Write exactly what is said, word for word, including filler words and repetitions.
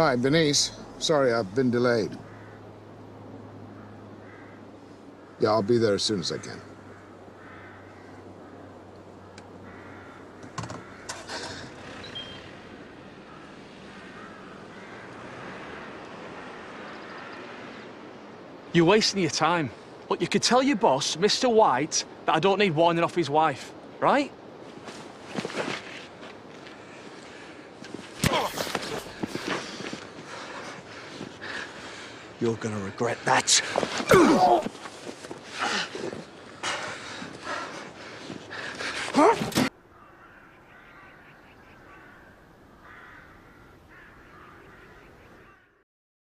Hi, Denise. Sorry, I've been delayed. Yeah, I'll be there as soon as I can. You're wasting your time. But you could tell your boss, Mister White, that I don't need warning off his wife, right? You're gonna regret that. Huh?